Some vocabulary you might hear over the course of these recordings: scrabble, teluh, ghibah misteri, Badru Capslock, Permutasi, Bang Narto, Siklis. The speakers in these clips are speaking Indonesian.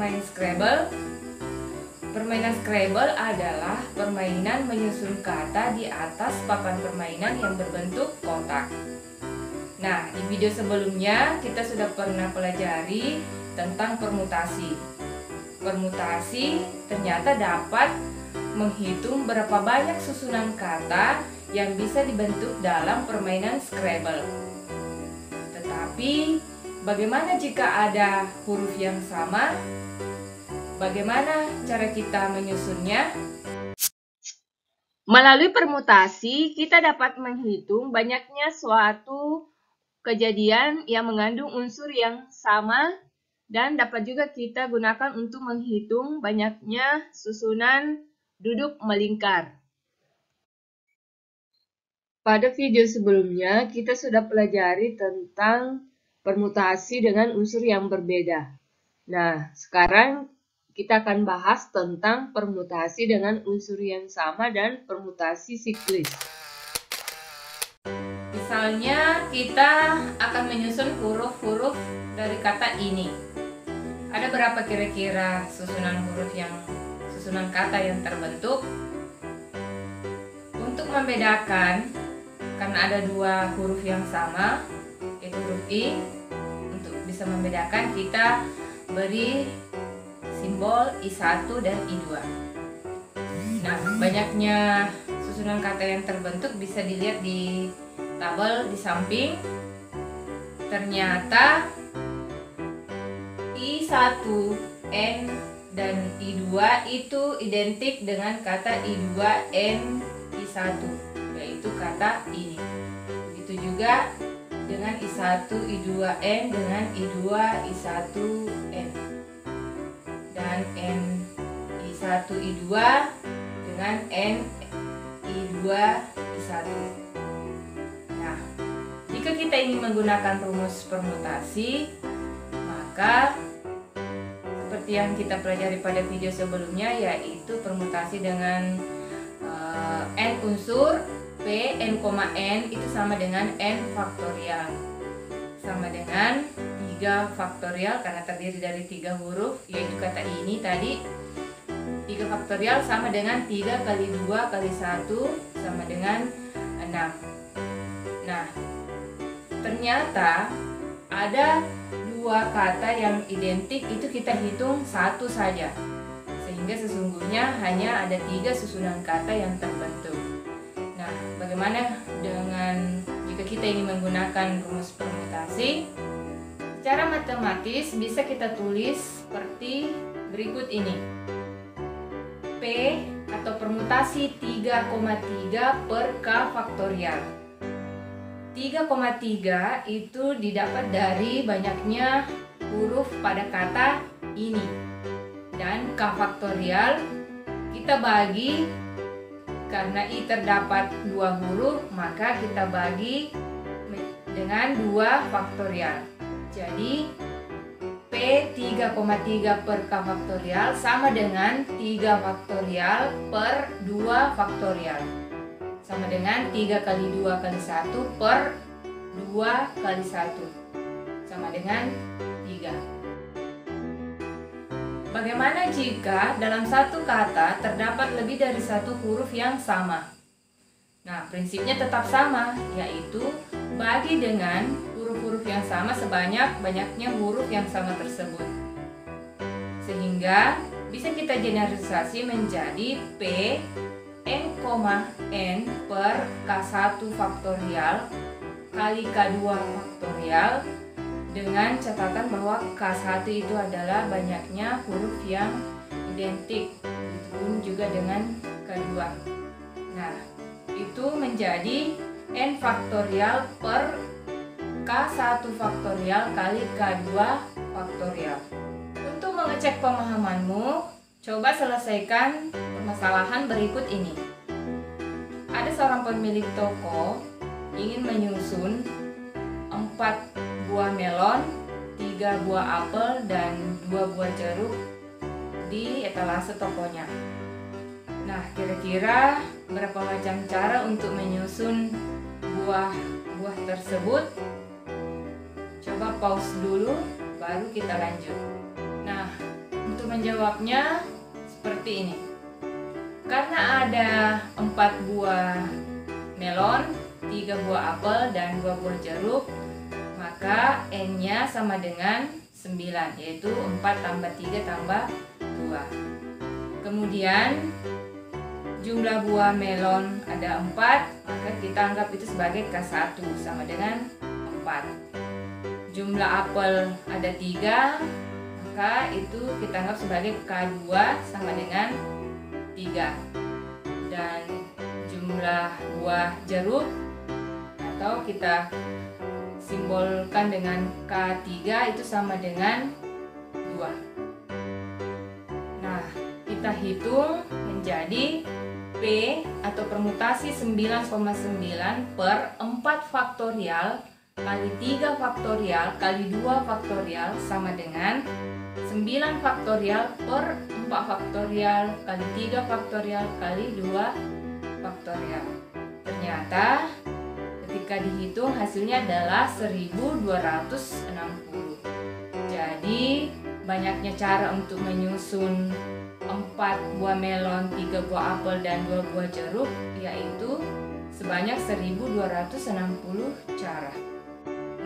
bermain Scrabble. Permainan Scrabble adalah permainan menyusun kata di atas papan permainan yang berbentuk kotak. Nah, di video sebelumnya kita sudah pernah pelajari tentang permutasi. Permutasi ternyata dapat menghitung berapa banyak susunan kata yang bisa dibentuk dalam permainan Scrabble. Tetapi, bagaimana jika ada huruf yang sama? Bagaimana cara kita menyusunnya? Melalui permutasi, kita dapat menghitung banyaknya suatu kejadian yang mengandung unsur yang sama dan dapat juga kita gunakan untuk menghitung banyaknya susunan duduk melingkar. Pada video sebelumnya, kita sudah pelajari tentang permutasi dengan unsur yang berbeda. Nah, sekarang kita akan bahas tentang permutasi dengan unsur yang sama dan permutasi siklis. Misalnya, kita akan menyusun huruf-huruf dari kata ini. Ada berapa kira-kira susunan kata yang terbentuk? Untuk membedakan, karena ada dua huruf yang sama, yaitu huruf I. Untuk bisa membedakan, kita beri simbol I1 dan I2. Nah, banyaknya susunan kata yang terbentuk bisa dilihat di tabel di samping. Ternyata I1, N, dan I2 itu identik dengan kata I2, N, I1, yaitu kata ini. Begitu juga dengan I1, I2, N dengan I2, I1, N. Dengan N I1, I2 dengan N I2, I1. Nah, jika kita ingin menggunakan rumus permutasi, maka seperti yang kita pelajari pada video sebelumnya, yaitu permutasi dengan N unsur P, N,N itu sama dengan N faktorial, sama dengan 3 faktorial karena terdiri dari 3 huruf, yaitu kata ini tadi. 3 faktorial sama dengan 3 kali 2 kali 1 sama dengan 6. Nah, ternyata ada dua kata yang identik itu kita hitung satu saja, sehingga sesungguhnya hanya ada 3 susunan kata yang terbentuk. Nah, bagaimana dengan jika kita ingin menggunakan rumus permutasi? Secara matematis bisa kita tulis seperti berikut ini. P atau permutasi 3,3 per K faktorial. 3,3 itu didapat dari banyaknya huruf pada kata ini. Dan K faktorial kita bagi, karena I terdapat 2 huruf, maka kita bagi dengan 2 faktorial. Jadi, P 3,3 per K faktorial sama dengan 3 faktorial per 2 faktorial. Sama dengan 3 kali 2 kali 1 per 2 kali 1. Sama dengan 3. Bagaimana jika dalam satu kata terdapat lebih dari satu huruf yang sama? Nah, prinsipnya tetap sama, yaitu bagi dengan huruf yang sama sebanyak-banyaknya huruf yang sama tersebut, sehingga bisa kita generalisasi menjadi P N,N per K1 faktorial kali K2 faktorial, dengan catatan bahwa K1 itu adalah banyaknya huruf yang identik, begitupun juga dengan K2. Nah, itu menjadi N faktorial per K1 faktorial kali K2 faktorial. Untuk mengecek pemahamanmu, coba selesaikan permasalahan berikut ini. Ada seorang pemilik toko ingin menyusun 4 buah melon, 3 buah apel, dan 2 buah jeruk di etalase tokonya. Nah, kira-kira berapa macam cara untuk menyusun buah-buah tersebut? Coba pause dulu, baru kita lanjut. Nah, menjawabnya seperti ini. Karena ada 4 buah melon, 3 buah apel, dan 2 buah jeruk, maka N-nya sama dengan 9, yaitu 4 tambah 3 tambah 2. Kemudian jumlah buah melon ada 4, maka kita anggap itu sebagai K1 sama dengan 4. Jumlah apel ada 3, maka itu kita anggap sebagai K2 sama dengan 3. Dan jumlah buah jeruk atau kita simbolkan dengan K3 itu sama dengan 2. Nah, kita hitung menjadi P atau permutasi 9,9 per 4 faktorial kali 3 faktorial kali 2 faktorial sama dengan 9 faktorial per 4 faktorial kali 3 faktorial kali 2 faktorial. Ternyata ketika dihitung hasilnya adalah 1260. Jadi banyaknya cara untuk menyusun 4 buah melon, 3 buah apel, dan 2 buah jeruk, yaitu sebanyak 1260 cara.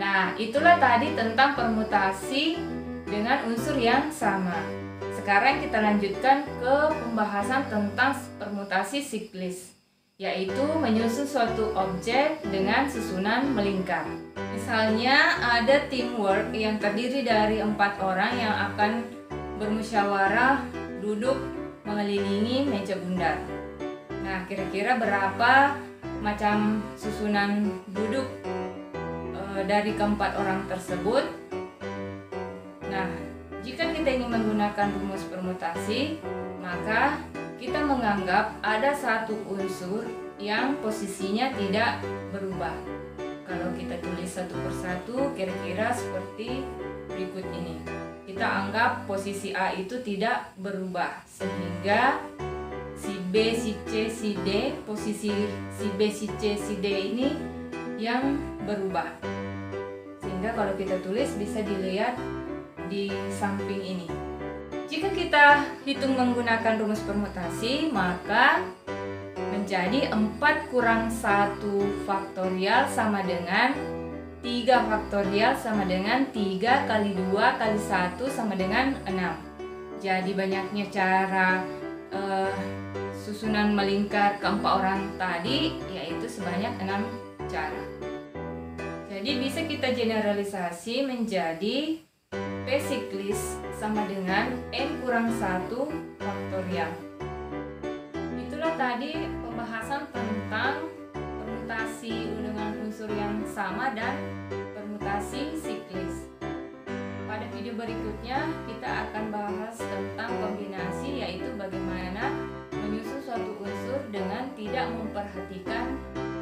Nah, itulah tadi tentang permutasi dengan unsur yang sama. Sekarang kita lanjutkan ke pembahasan tentang permutasi siklis, yaitu menyusun suatu objek dengan susunan melingkar. Misalnya ada teamwork yang terdiri dari 4 orang yang akan bermusyawarah duduk mengelilingi meja bundar. Nah, kira-kira berapa macam susunan duduk dari keempat orang tersebut? Nah, jika kita ingin menggunakan rumus permutasi, maka kita menganggap ada satu unsur yang posisinya tidak berubah. Kalau kita tulis satu persatu, kira-kira seperti berikut ini. Kita anggap posisi A itu tidak berubah, sehingga si B, si C, si D, posisi si B, si C, si D ini yang berubah. Sehingga kalau kita tulis bisa dilihat di samping ini. Jika kita hitung menggunakan rumus permutasi, maka menjadi 4 kurang 1 faktorial sama dengan 3 faktorial sama dengan 3 kali 2 kali 1 sama dengan 6. Jadi banyaknya cara susunan melingkar keempat orang tadi, yaitu sebanyak 6 cara. Jadi bisa kita generalisasi menjadi P siklis sama dengan N kurang 1 faktorial. Itulah tadi pembahasan tentang permutasi dengan unsur yang sama dan permutasi siklis. Pada video berikutnya kita akan bahas tentang kombinasi, yaitu bagaimana menyusun suatu unsur dengan tidak memperhatikan